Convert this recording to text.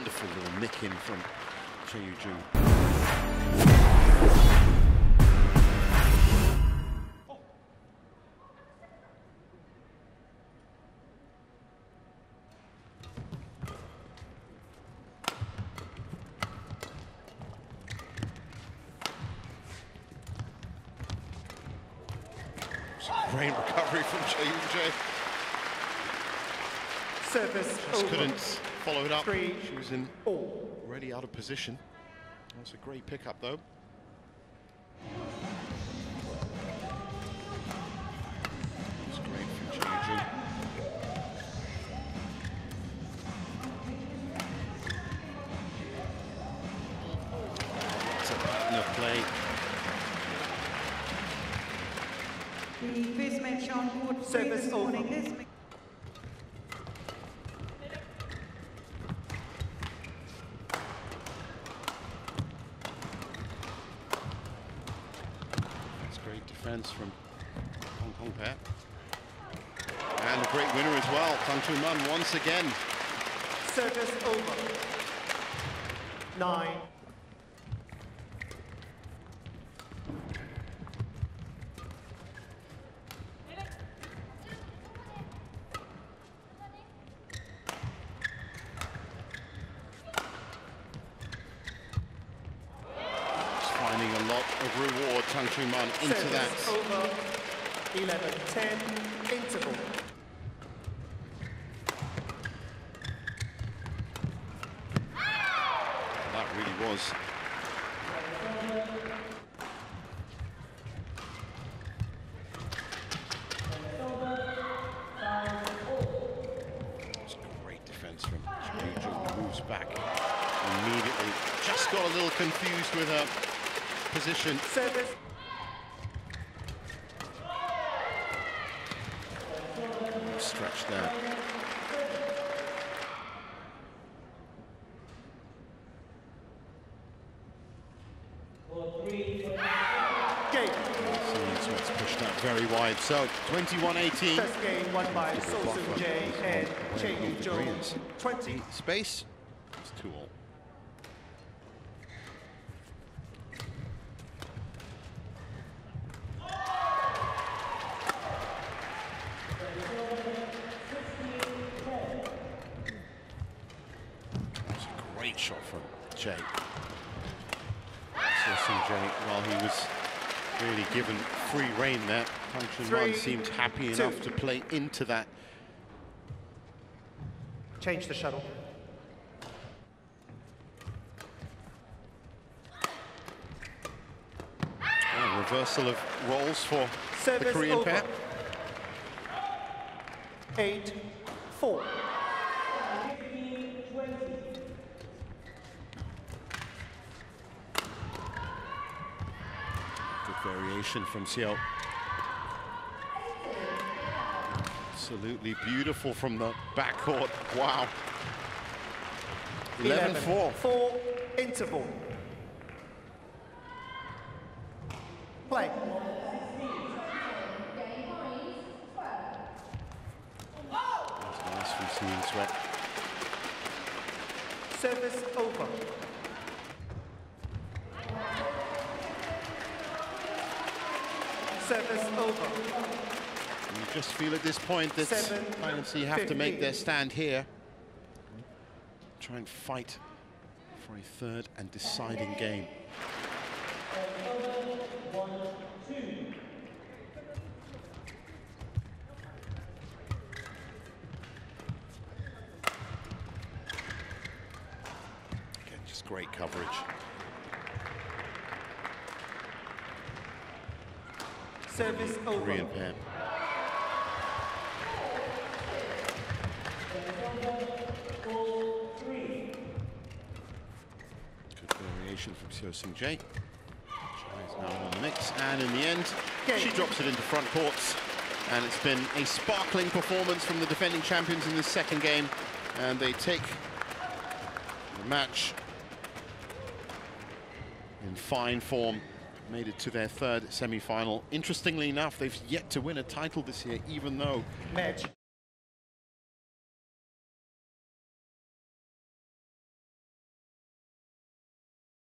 wonderful little nick in from Chae Yu Jung. Great recovery from J.U.J. Service just over. Couldn't follow it up. Three, she was in already out of position. That's a great pickup, though. That's great from J.U.J. That's a partner play. The first match on board service morning is that's great defense from Hong Kong Pat. And a great winner as well, Tang Chun Man once again. Service over. 9. A lot of reward, Tang Chun Man into service that. Over 11-10 interval. That really was. It's great defense from J.U.J. Moves back immediately. Just got a little confused with her position. Service. Stretch there. Game. So it's pushed that very wide. So 21-18. First game won by Seo Seung Jae and Chae Yu Jung. 20 space. It's 2-all. Great shot from Chae. Seo Seung Jae, while he was really given free rein there, Tang Chun Man seemed happy enough to play into that. Change the shuttle. And a reversal of roles for service the Korean pair. 8-4. Variation from Seo. Absolutely beautiful from the backcourt. Wow. 11-4. 4 interval. Play. That's nice from Seo Seung Jae. Service over. Service over. And you just feel at this point that you have to make their stand here. Try and fight for a third and deciding game. Again, just great coverage. Service over. Korean pair. Good variation from Seo Seung Jae. She's now on the mix, and in the end, she drops it into front courts. And it's been a sparkling performance from the defending champions in this second game, and they take the match in fine form. Made it to their third semi-final. Interestingly enough, they've yet to win a title this year, even though... Match.